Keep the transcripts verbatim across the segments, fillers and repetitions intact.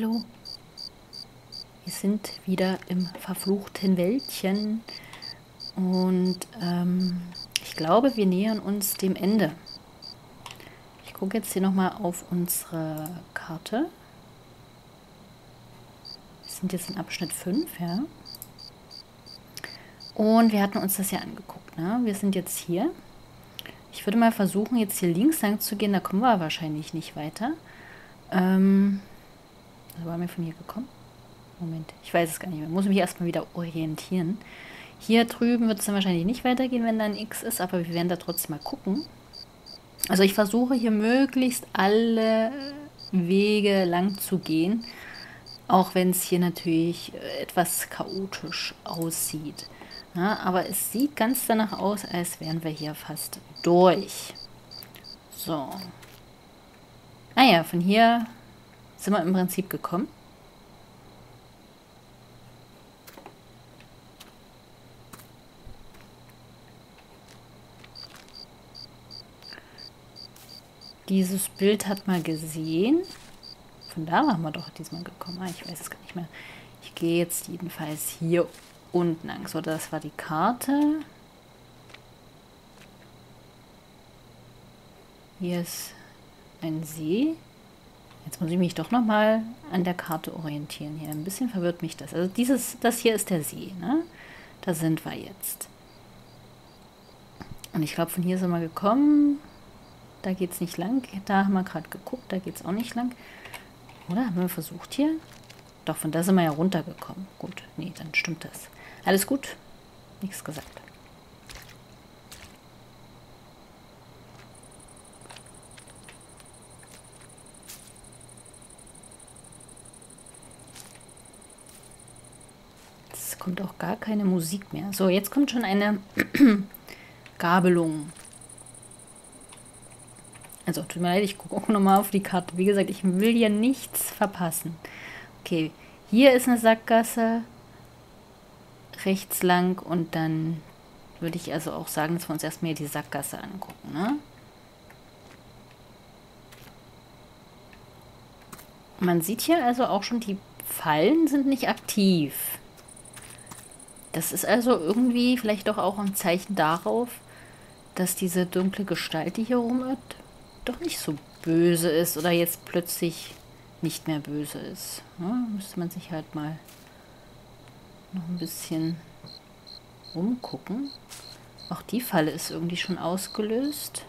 Hallo, wir sind wieder im verfluchten Wäldchen und ähm, ich glaube, wir nähern uns dem Ende. Ich gucke jetzt hier nochmal auf unsere Karte. Wir sind jetzt in Abschnitt fünf, ja. Und wir hatten uns das ja angeguckt, ne? Wir sind jetzt hier. Ich würde mal versuchen, jetzt hier links lang zu gehen, da kommen wir wahrscheinlich nicht weiter. Ähm... Also war mir von hier gekommen? Moment, ich weiß es gar nicht mehr. Muss mich erstmal wieder orientieren. Hier drüben wird es dann wahrscheinlich nicht weitergehen, wenn da ein X ist, aber wir werden da trotzdem mal gucken. Also ich versuche hier möglichst alle Wege lang zu gehen, auch wenn es hier natürlich etwas chaotisch aussieht. Ja, aber es sieht ganz danach aus, als wären wir hier fast durch. So. Ah ja, von hier sind wir im Prinzip gekommen. Dieses Bild hat man gesehen. Von da waren wir doch diesmal gekommen. Ah, ich weiß es gar nicht mehr. Ich gehe jetzt jedenfalls hier unten lang. So, das war die Karte. Hier ist ein See. Jetzt muss ich mich doch nochmal an der Karte orientieren hier. Ein bisschen verwirrt mich das. Also dieses, das hier ist der See, ne? Da sind wir jetzt. Und ich glaube, von hier sind wir gekommen. Da geht es nicht lang. Da haben wir gerade geguckt, da geht es auch nicht lang. Oder? Haben wir versucht hier? Doch, von da sind wir ja runtergekommen. Gut, nee, dann stimmt das. Alles gut? Nichts gesagt. Kommt auch gar keine Musik mehr. So, jetzt kommt schon eine Gabelung. Also, tut mir leid, ich gucke auch nochmal auf die Karte. Wie gesagt, ich will hier nichts verpassen. Okay, hier ist eine Sackgasse. Rechts lang und dann würde ich also auch sagen, dass wir uns erstmal hier die Sackgasse angucken, ne? Man sieht hier also auch schon, die Fallen sind nicht aktiv. Das ist also irgendwie vielleicht doch auch ein Zeichen darauf, dass diese dunkle Gestalt, die hier rumirrt, doch nicht so böse ist oder jetzt plötzlich nicht mehr böse ist. Ja, müsste man sich halt mal noch ein bisschen rumgucken. Auch die Falle ist irgendwie schon ausgelöst.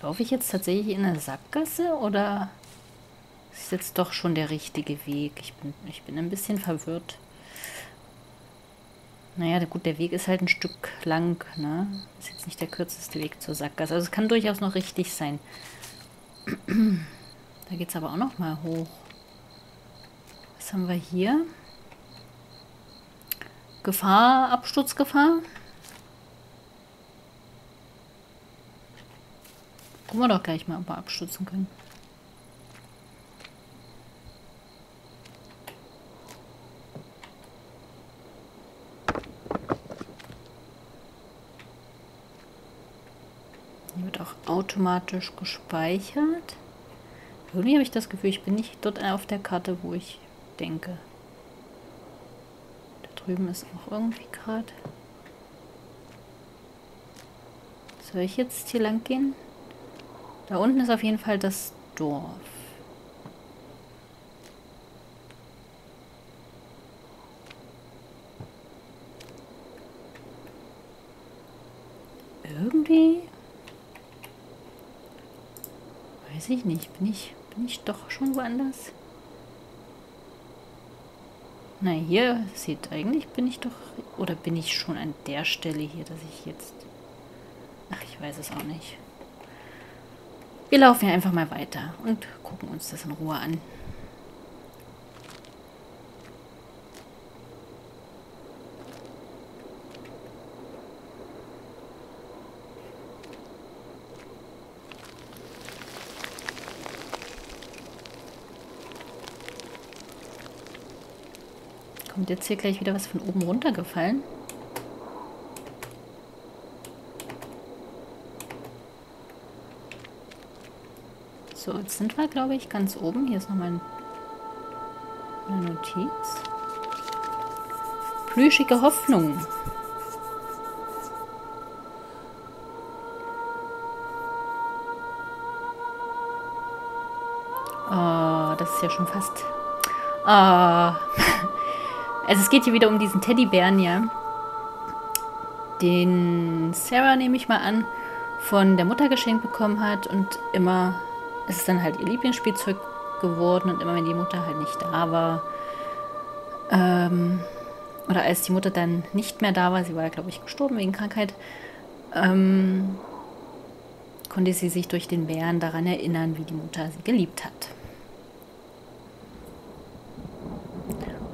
Laufe ich jetzt tatsächlich in eine Sackgasse oder... Das ist jetzt doch schon der richtige Weg. Ich bin, ich bin ein bisschen verwirrt. Naja, gut, der Weg ist halt ein Stück lang, ne? Ist jetzt nicht der kürzeste Weg zur Sackgasse. Also es kann durchaus noch richtig sein. Da geht es aber auch noch mal hoch. Was haben wir hier? Gefahr, Absturzgefahr. Gucken wir doch gleich mal, ob wir abstürzen können. Automatisch gespeichert. Irgendwie habe ich das Gefühl, ich bin nicht dort auf der Karte, wo ich denke. Da drüben ist auch irgendwie gerade. Soll ich jetzt hier lang gehen? Da unten ist auf jeden Fall das Dorf. Irgendwie... Weiß ich nicht. Bin ich, bin ich doch schon woanders? Na, hier sieht eigentlich, bin ich doch... Oder bin ich schon an der Stelle hier, dass ich jetzt... Ach, ich weiß es auch nicht. Wir laufen ja einfach mal weiter und gucken uns das in Ruhe an. Kommt jetzt hier gleich wieder was von oben runtergefallen? So, jetzt sind wir, glaube ich, ganz oben. Hier ist nochmal ein, eine Notiz. Plüschige Hoffnung. Oh, das ist ja schon fast... Oh. Also es geht hier wieder um diesen Teddybären, ja. Den Sarah, nehme ich mal an, von der Mutter geschenkt bekommen hat. Und immer, es ist dann halt ihr Lieblingsspielzeug geworden. Und immer, wenn die Mutter halt nicht da war, ähm, oder als die Mutter dann nicht mehr da war, sie war ja, glaube ich, gestorben wegen Krankheit, ähm, konnte sie sich durch den Bären daran erinnern, wie die Mutter sie geliebt hat.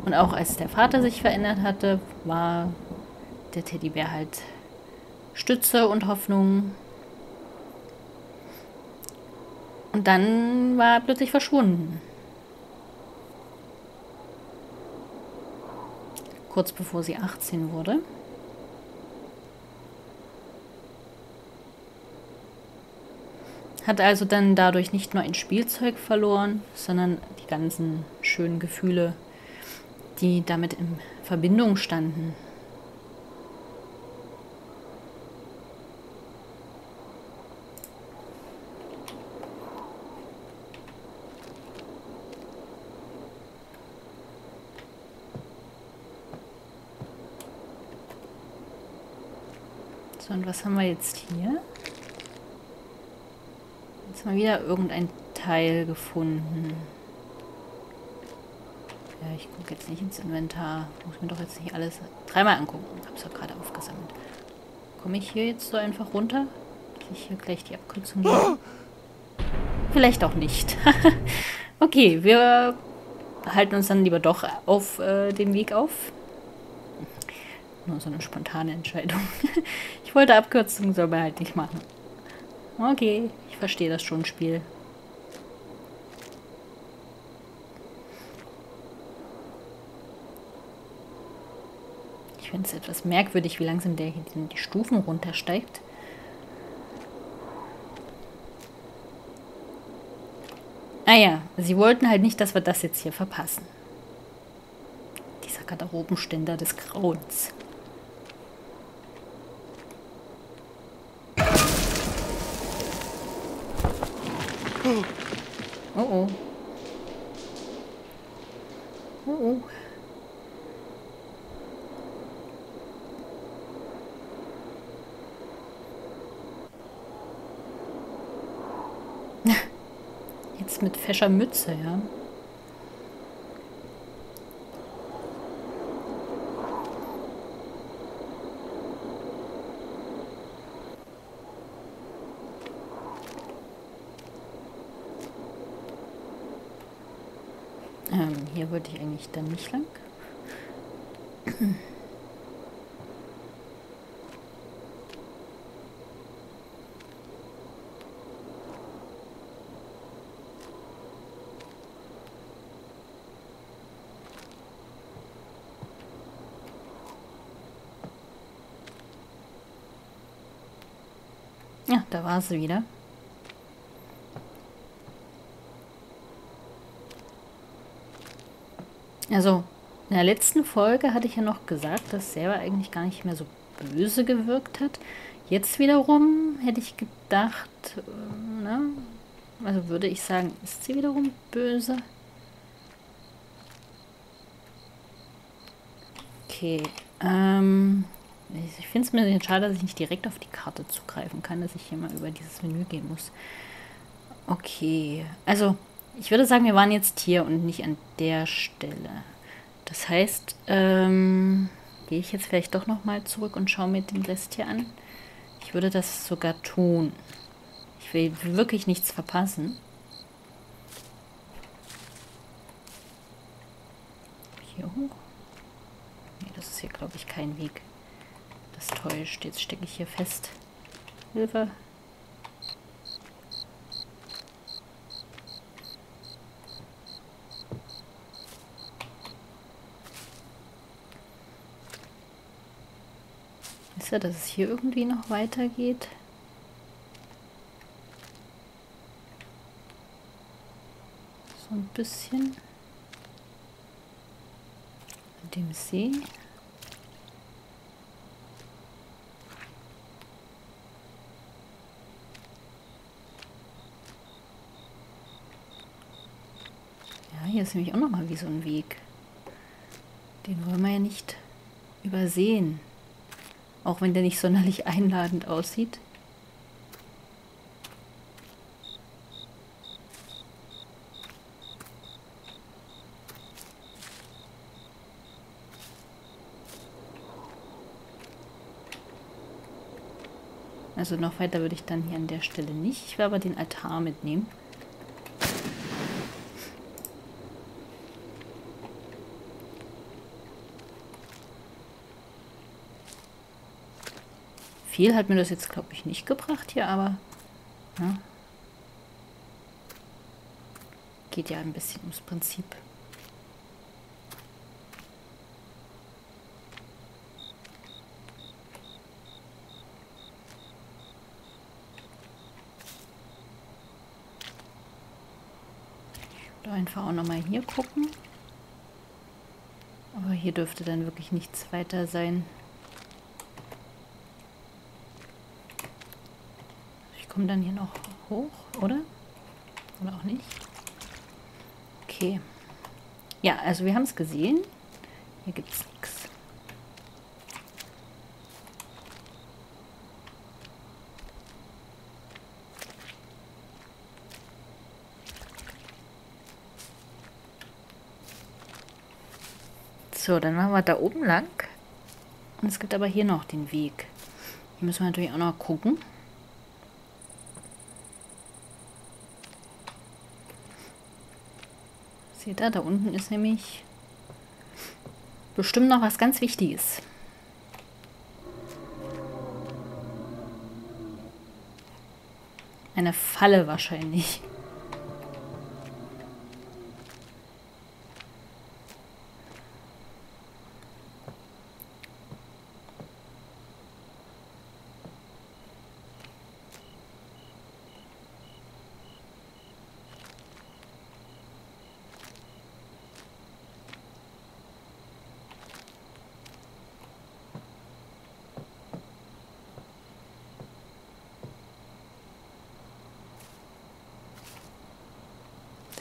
Und auch als der Vater sich verändert hatte, war der Teddybär halt Stütze und Hoffnung. Und dann war er plötzlich verschwunden. Kurz bevor sie achtzehn wurde. Hat also dann dadurch nicht nur ein Spielzeug verloren, sondern die ganzen schönen Gefühle, die damit in Verbindung standen. So, und was haben wir jetzt hier? Jetzt mal wieder irgendein Teil gefunden. Ja, ich gucke jetzt nicht ins Inventar. Muss mir doch jetzt nicht alles dreimal angucken. Hab's doch gerade aufgesammelt. Komme ich hier jetzt so einfach runter? Dass ich hier gleich die Abkürzung gebe? Vielleicht auch nicht. Okay, wir halten uns dann lieber doch auf äh, dem Weg auf. Nur so eine spontane Entscheidung. Ich wollte Abkürzungen, soll man halt nicht machen. Okay, ich verstehe das schon, Spiel. Ich finde es etwas merkwürdig, wie langsam der hier die Stufen runtersteigt. Ah ja, sie wollten halt nicht, dass wir das jetzt hier verpassen. Dieser Garderobenständer des Grauens. Oh oh. Oh oh. Jetzt mit fescher Mütze, ja. Hier wollte ich eigentlich dann nicht lang. Ja, da war sie wieder. Also, in der letzten Folge hatte ich ja noch gesagt, dass Sarah eigentlich gar nicht mehr so böse gewirkt hat. Jetzt wiederum hätte ich gedacht, äh, ne? Also würde ich sagen, ist sie wiederum böse? Okay, ähm, ich finde es mir sehr schade, dass ich nicht direkt auf die Karte zugreifen kann, dass ich hier mal über dieses Menü gehen muss. Okay, also... Ich würde sagen, wir waren jetzt hier und nicht an der Stelle. Das heißt, ähm, gehe ich jetzt vielleicht doch nochmal zurück und schaue mir den Rest hier an. Ich würde das sogar tun. Ich will wirklich nichts verpassen. Hier hoch. Nee, das ist hier, glaube ich, kein Weg. Das täuscht. Jetzt stecke ich hier fest. Hilfe. Dass es hier irgendwie noch weitergeht. bisschen mit dem See. Ja, hier ist nämlich auch nochmal wie so ein Weg. Den wollen wir ja nicht übersehen. Auch wenn der nicht sonderlich einladend aussieht. Also noch weiter würde ich dann hier an der Stelle nicht. Ich will aber den Altar mitnehmen. Viel hat mir das jetzt, glaube ich, nicht gebracht hier, aber ja, geht ja ein bisschen ums Prinzip. Ich würde einfach auch nochmal hier gucken. Aber hier dürfte dann wirklich nichts weiter sein. Kommen dann hier noch hoch, oder? Oder auch nicht? Okay. Ja, also wir haben es gesehen. Hier gibt es nichts. So, dann machen wir da oben lang. Und es gibt aber hier noch den Weg. Hier müssen wir natürlich auch noch gucken. Seht ihr, da unten ist nämlich bestimmt noch was ganz Wichtiges. Eine Falle wahrscheinlich.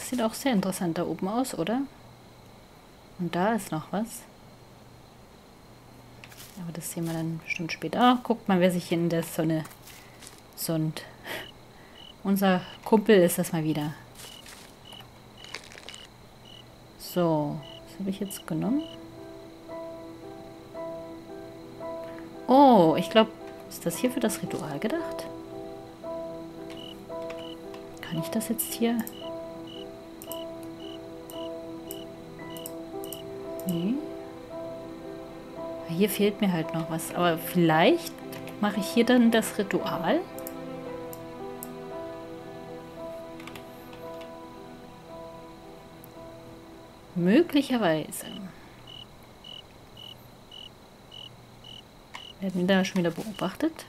Sieht auch sehr interessant da oben aus, oder? Und da ist noch was. Aber das sehen wir dann bestimmt später. Ach, guckt mal, wer sich hier in der Sonne sonnt. Unser Kumpel ist das mal wieder. So, was habe ich jetzt genommen? Oh, ich glaube, ist das hier für das Ritual gedacht? Kann ich das jetzt hier... Nee. Hier fehlt mir halt noch was. Aber vielleicht mache ich hier dann das Ritual. Möglicherweise. Wir werden da schon wieder beobachtet.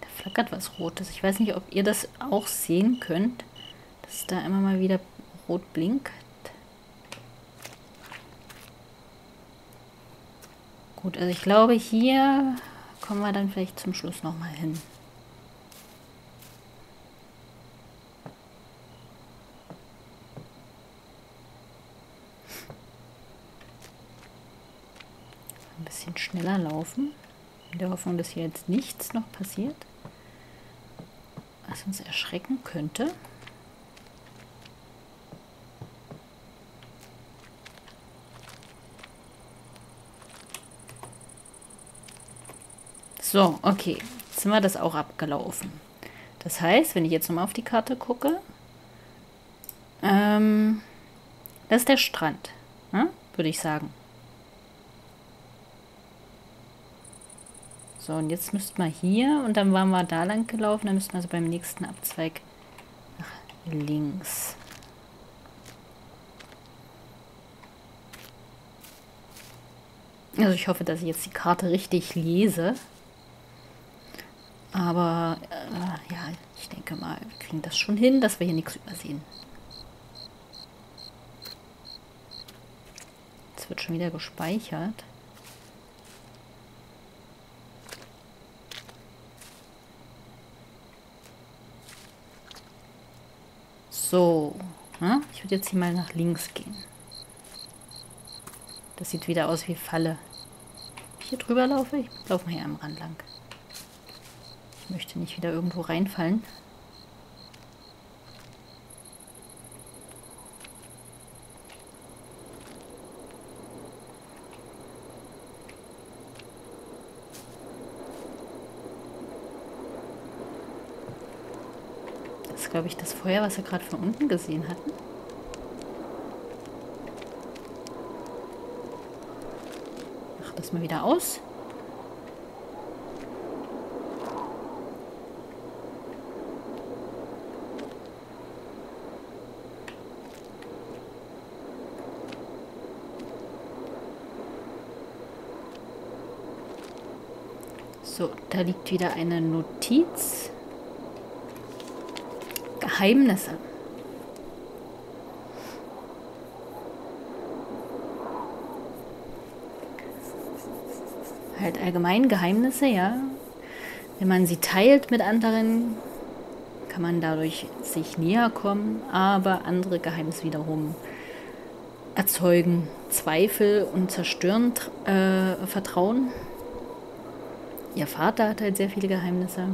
Da flackert was Rotes. Ich weiß nicht, ob ihr das auch sehen könnt. Dass da immer mal wieder rot blinkt. Gut, also ich glaube, hier kommen wir dann vielleicht zum Schluss nochmal hin. Ein bisschen schneller laufen. In der Hoffnung, dass hier jetzt nichts noch passiert, was uns erschrecken könnte. So, okay, jetzt sind wir das auch abgelaufen. Das heißt, wenn ich jetzt nochmal auf die Karte gucke, ähm, das ist der Strand, ne? Würde ich sagen. So, und jetzt müssten wir hier, und dann waren wir da lang gelaufen, dann müssten wir also beim nächsten Abzweig nach links. Also ich hoffe, dass ich jetzt die Karte richtig lese. Aber, äh, ja, ich denke. denke mal, wir kriegen das schon hin, dass wir hier nichts übersehen. Es wird schon wieder gespeichert. So, ne? Ich würde jetzt hier mal nach links gehen. Das sieht wieder aus wie Falle. Hier drüber laufe ich, laufe mal hier am Rand lang. Ich möchte nicht wieder irgendwo reinfallen. Das ist, glaube ich, das Feuer, was wir gerade von unten gesehen hatten. Das mal wieder aus. So, da liegt wieder eine Notiz. Geheimnisse. Halt allgemein Geheimnisse, ja. Wenn man sie teilt mit anderen, kann man dadurch sich näher kommen, aber andere Geheimnisse wiederum erzeugen Zweifel und zerstören äh, Vertrauen. Ihr Vater hat halt sehr viele Geheimnisse.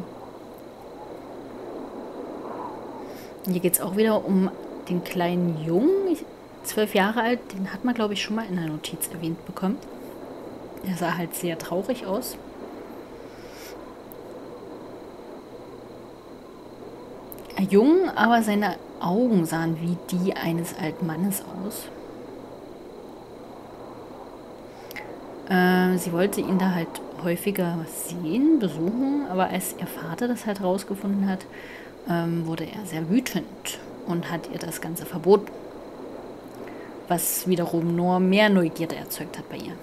Und hier geht es auch wieder um den kleinen Jungen, zwölf Jahre alt, den hat man, glaube ich, schon mal in der Notiz erwähnt bekommen. Er sah halt sehr traurig aus. Jung, aber seine Augen sahen wie die eines alten Mannes aus. Äh, sie wollte ihn da halt häufiger sehen, besuchen, aber als ihr Vater das halt rausgefunden hat, ähm, wurde er sehr wütend und hat ihr das Ganze verboten. Was wiederum nur mehr Neugierde erzeugt hat bei ihr.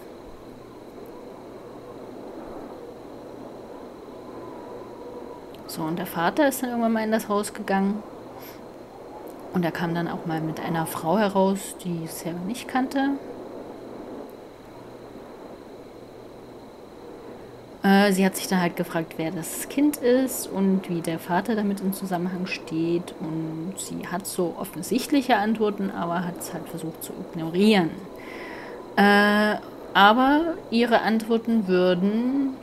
So, und der Vater ist dann irgendwann mal in das Haus gegangen und er kam dann auch mal mit einer Frau heraus, die ich selber nicht kannte. Äh, sie hat sich dann halt gefragt, wer das Kind ist und wie der Vater damit im Zusammenhang steht, und sie hat so offensichtliche Antworten, aber hat es halt versucht zu ignorieren. Äh, aber ihre Antworten würden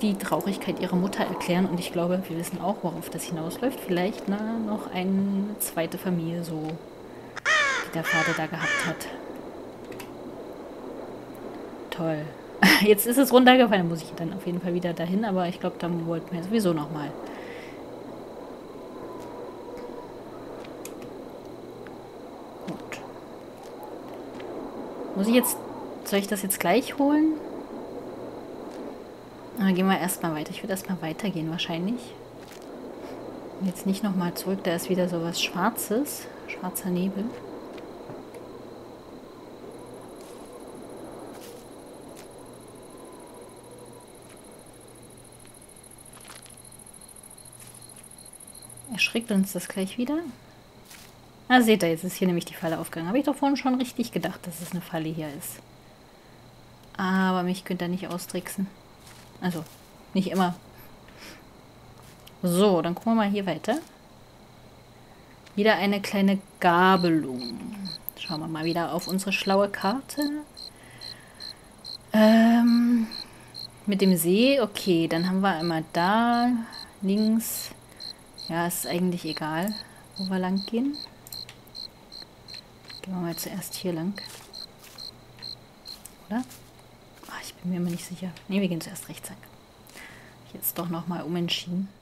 die Traurigkeit ihrer Mutter erklären, und ich glaube, wir wissen auch, worauf das hinausläuft. Vielleicht, na, noch eine zweite Familie, so die der Vater da gehabt hat. Toll. Jetzt ist es runtergefallen, muss ich dann auf jeden Fall wieder dahin, aber ich glaube, da wollten wir sowieso nochmal. Gut. Muss ich jetzt, soll ich das jetzt gleich holen? Dann gehen wir erstmal weiter. Ich würde erstmal weitergehen wahrscheinlich. Jetzt nicht nochmal zurück. Da ist wieder sowas Schwarzes. Schwarzer Nebel. Erschrickt uns das gleich wieder. Ah, seht ihr, jetzt ist hier nämlich die Falle aufgegangen. Habe ich doch vorhin schon richtig gedacht, dass es eine Falle hier ist. Aber mich könnt ihr nicht austricksen. Also, nicht immer. So, dann gucken wir mal hier weiter. Wieder eine kleine Gabelung. Schauen wir mal wieder auf unsere schlaue Karte. Ähm, mit dem See, okay, dann haben wir einmal da, links. Ja, ist eigentlich egal, wo wir lang gehen. Gehen wir mal zuerst hier lang. Oder? Ich bin mir immer nicht sicher. Ne, wir gehen zuerst rechts lang. Ich jetzt doch nochmal umentschieden.